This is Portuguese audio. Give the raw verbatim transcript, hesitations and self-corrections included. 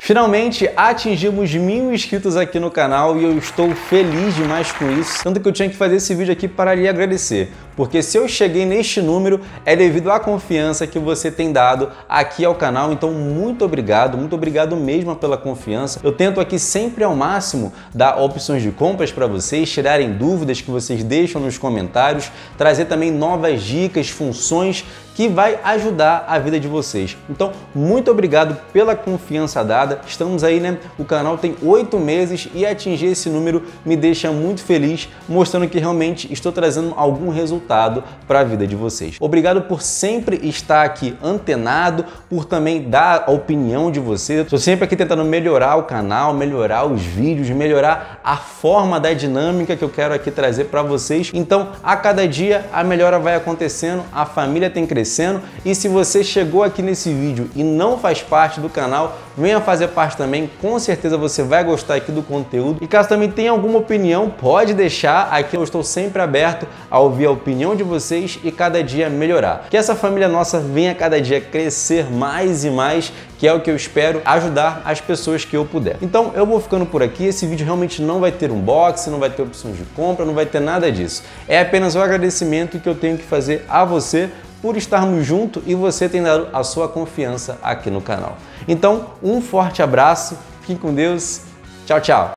Finalmente atingimos mil inscritos aqui no canal e eu estou feliz demais com isso, tanto que eu tinha que fazer esse vídeo aqui para lhe agradecer, porque se eu cheguei neste número é devido à confiança que você tem dado aqui ao canal. Então muito obrigado, muito obrigado mesmo pela confiança. Eu tento aqui sempre ao máximo dar opções de compras para vocês, tirarem dúvidas que vocês deixam nos comentários, trazer também novas dicas, funções que vai ajudar a vida de vocês. Então, muito obrigado pela confiança dada. Estamos aí, né? O canal tem oito meses e atingir esse número me deixa muito feliz, mostrando que realmente estou trazendo algum resultado para a vida de vocês. Obrigado por sempre estar aqui antenado, por também dar a opinião de vocês. Estou sempre aqui tentando melhorar o canal, melhorar os vídeos, melhorar a forma da dinâmica que eu quero aqui trazer para vocês. Então, a cada dia a melhora vai acontecendo, a família tem crescido. E se você chegou aqui nesse vídeo e não faz parte do canal, venha fazer parte também, com certeza você vai gostar aqui do conteúdo. E caso também tenha alguma opinião, pode deixar aqui, eu estou sempre aberto a ouvir a opinião de vocês e cada dia melhorar. Que essa família nossa venha cada dia crescer mais e mais, que é o que eu espero, ajudar as pessoas que eu puder. Então eu vou ficando por aqui, esse vídeo realmente não vai ter unboxing, não vai ter opções de compra, não vai ter nada disso. É apenas o agradecimento que eu tenho que fazer a você por estarmos juntos e você tem dado a sua confiança aqui no canal. Então, um forte abraço, fiquem com Deus, tchau, tchau!